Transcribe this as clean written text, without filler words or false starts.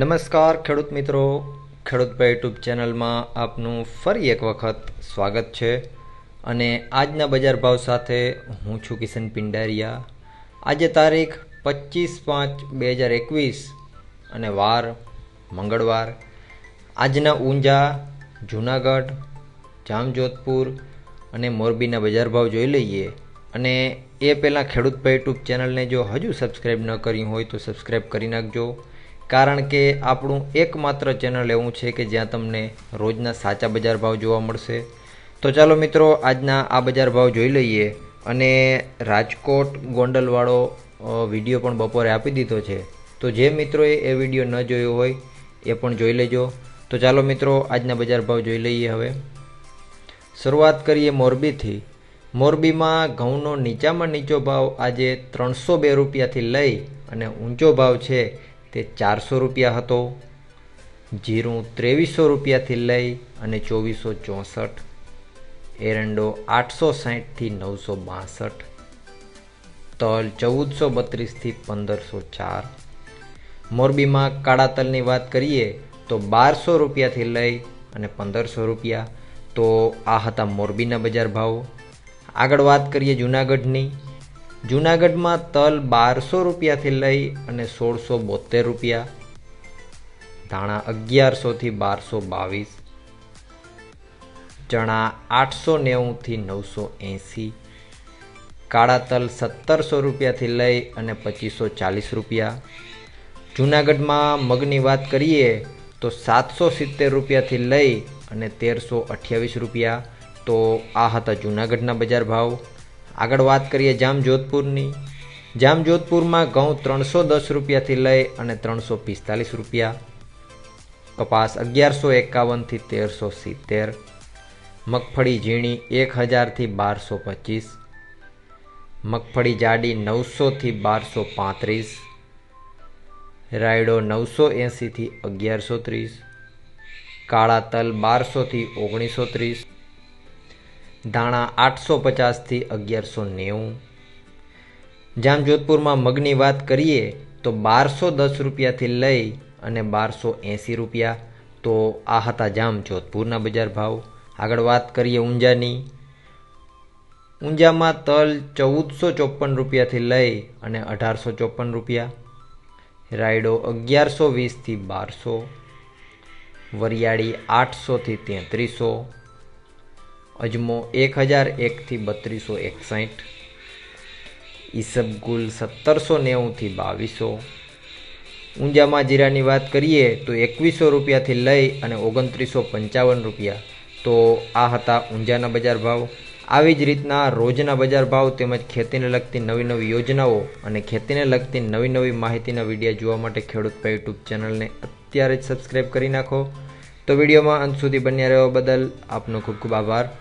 નમસ્કાર ખેડૂત મિત્રો, ખેડૂતભાઈ યુટ્યુબ ચેનલમાં આપનું ફરી એક વખત સ્વાગત છે અને આજના બજાર ભાવ સાથે હું છું કિશન પિંડારિયા। આજે તારીખ 25/5/2021 અને વાર મંગળવાર। આજના ઊંઝા, જૂનાગઢ, જામજોધપુર અને મોરબીના બજાર ભાવ જોઈ લઈએ અને એ પહેલાં ખેડૂતભાઈ યુટ્યુબ ચેનલને જો હજુ સબસ્ક્રાઈબ ન કરી હોય તો સબસ્ક્રાઈબ કરી નાખજો, कारण के आपणु एकमात्र चेनल एवं है कि ज्यां तमने रोजना साचा बजार भाव जोवा मळशे। तो चलो मित्रों, आजना आ बजार भाव जोई लईए अने राजकोट गोंडल वाळो विडियो पण बपोरे आपी दीधो छे, तो जे मित्रों ए विडियो न जोयो होय ए पण जोई लेजो। तो चलो मित्रों, आजना बजार भाव जोई लईए। हवे शरूआत करीए मोरबी थी। मोरबी में घऊनो नीचामां नीचो भाव आजे 302 रुपया थी लई अने ऊंचो भाव छे ते 400 रुपया हतो। जीरुं 2300 रुपया थी लई अने 2464। एरंडो 860 थी 962। तल 1432 थी 1504। मोरबी में काड़ा तल नी बात करिए तो 1200 रुपया थी लई अने 1500 रुपया। तो आ हता मोरबीना बजार भाव। आगळ बात करिए जूनागढ़नी। जूनागढ़ में तल 1200 रुपया थी लई अने 1672 रुपया। धाणा 1100 थी 1222। चना 890 थी 980। काड़ा तल 1700 रुपया थी लई अने 2540 रुपया। जूनागढ़ में मगनी बात करिए तो 770 रुपया थी लई अने 1328 रुपया। तो आ हता जूनागढ़ना बजार भाव। आगळ बात करिए जामजोधपुरनी। जामजोधपुर में घऊँ 310 रुपया थी लई अने 345 रुपया। कपास 1151 थी 1370। मगफड़ी झीणी 1000 थी 1225। मगफड़ी जाडी 900 थी 1235। रायडो 980 थी 1130। काळा तल 1200 थी 1930। दाणा 850 थी 1190। जामजोधपुर में मगनी बात करिए तो 1210 रुपया थी लई अने 1280 रुपया। तो आ हता जामजोधपुरना बजार भाव। आगळ बात करिए ऊंझानी। ऊंझा में तल 1454 रुपया थी लई अने 1854 रुपया। रायडो 1120 थी 1200। वरियाड़ी 800 थी 3300। अजमो 1001 थी 3261। ईसबगुल 1790 थी 2200। ऊंझा में जीरा की बात करिए तो 2100 रुपया थी लई अने 2955 रुपया। तो आ हता ऊंझाना बजार भाव। આવી જ રીતના રોજના બજાર ભાવ તેમજ ખેતીને લગતી નવી નવી યોજનાઓ અને ખેતીને લગતી નવી નવી માહિતીના વિડીયો જોવા માટે ખેડૂતભાઈ યુટ્યુબ ચેનલને અત્યારે જ સબસ્ક્રાઈબ કરી નાખો। તો વિડીયોમાં અંત સુધી બન્યા રહેવા બદલ આપનો ખૂબ ખૂબ આભાર।